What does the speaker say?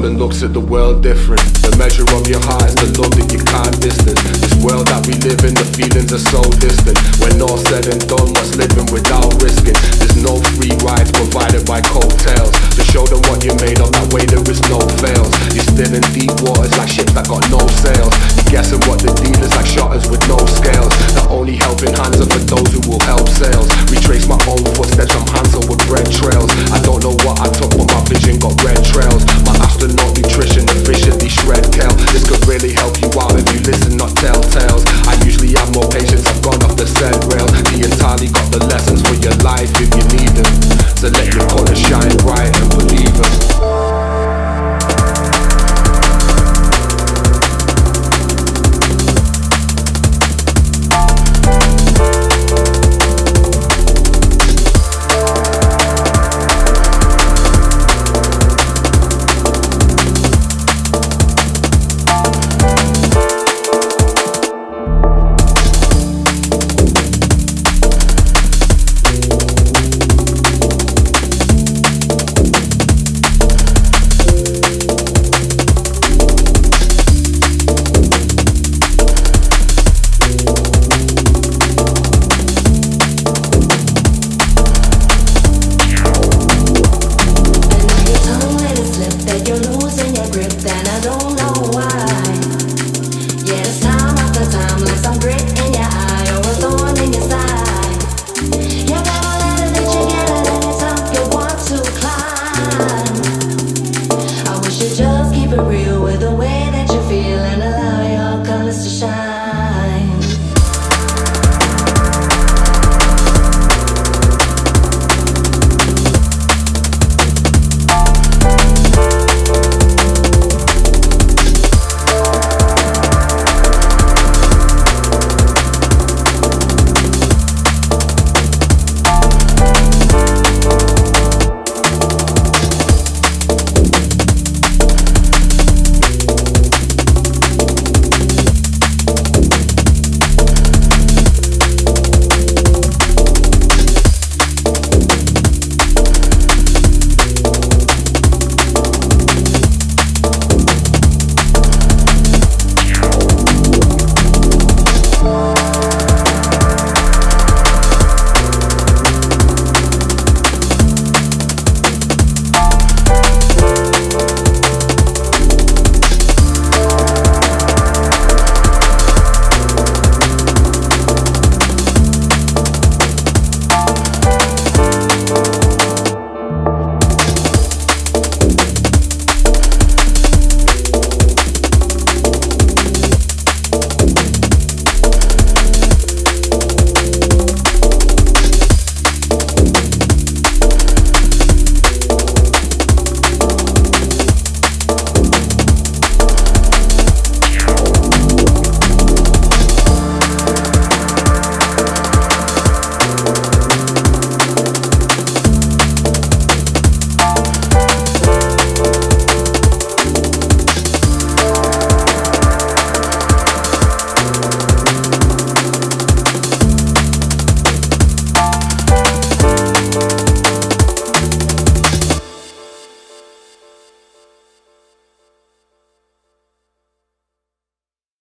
more than looks at the world different. The measure of your heart is the love that you can't distance. This world that we live in, the feelings are so distant. When all said and done, what's living without risking? There's no free rides provided by coattails. To show them what you're made of, that way there is no fails. You're still in deep waters like ships that got no sails. You're guessing what the deal is like shotters with no scales.